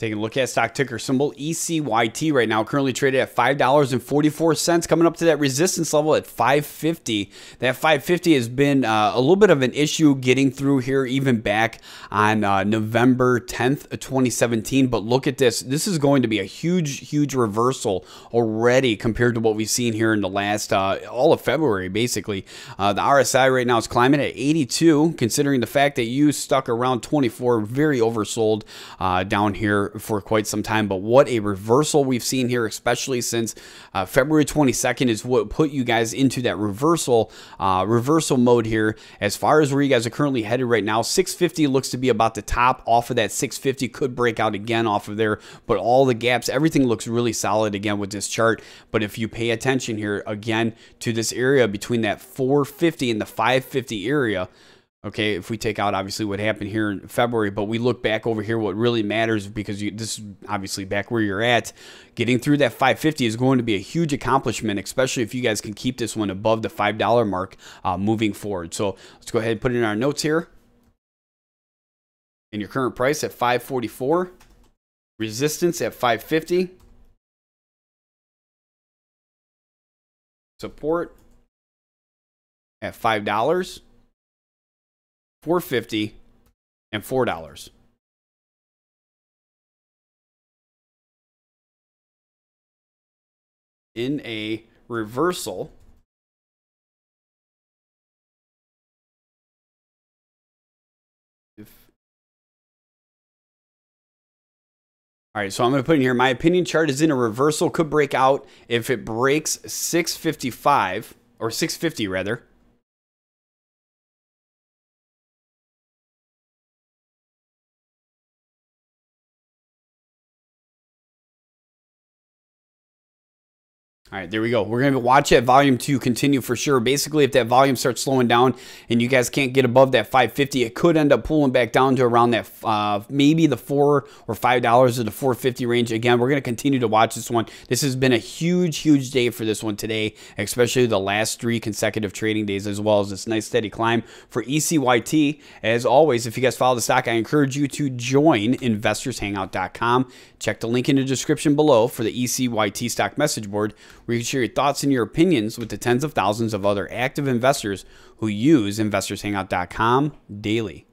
Taking a look at stock ticker symbol ECYT right now, currently traded at $5.44, coming up to that resistance level at $5.50. That $5.50 has been a little bit of an issue getting through here, even back on November 10th of 2017. But look at this. This is going to be a huge, huge reversal already compared to what we've seen here in the last, all of February, basically. The RSI right now is climbing at 82, considering the fact that you stuck around 24, very oversold down here for quite some time. But what a reversal we've seen here, especially since February 22nd is what put you guys into that reversal mode here. As far as where you guys are currently headed right now, 650 looks to be about the top. Off of that 650 could break out again off of there, but all the gaps, everything looks really solid again with this chart. But if you pay attention here again to this area between that 450 and the 550 area, okay, if we take out obviously what happened here in February, but we look back over here, what really matters, because this is obviously back where you're at. Getting through that 550 is going to be a huge accomplishment, especially if you guys can keep this one above the $5 mark moving forward. So let's go ahead and put it in our notes here. And your current price at $5.44, resistance at $5.50, support at $5. $4.50 and $4. In a reversal if. All right, so I'm going to put in here, my opinion chart is in a reversal, could break out if it breaks 655 or 650 rather. All right, there we go. We're going to watch that volume to continue for sure. Basically, if that volume starts slowing down and you guys can't get above that 550, it could end up pulling back down to around that maybe the $4 or $5 or the 450 range. Again, we're going to continue to watch this one. This has been a huge, huge day for this one today, especially the last 3 consecutive trading days, as well as this nice steady climb for ECYT. As always, if you guys follow the stock, I encourage you to join InvestorsHangout.com. Check the link in the description below for the ECYT stock message board, where you can share your thoughts and your opinions with the tens of thousands of other active investors who use InvestorsHangout.com daily.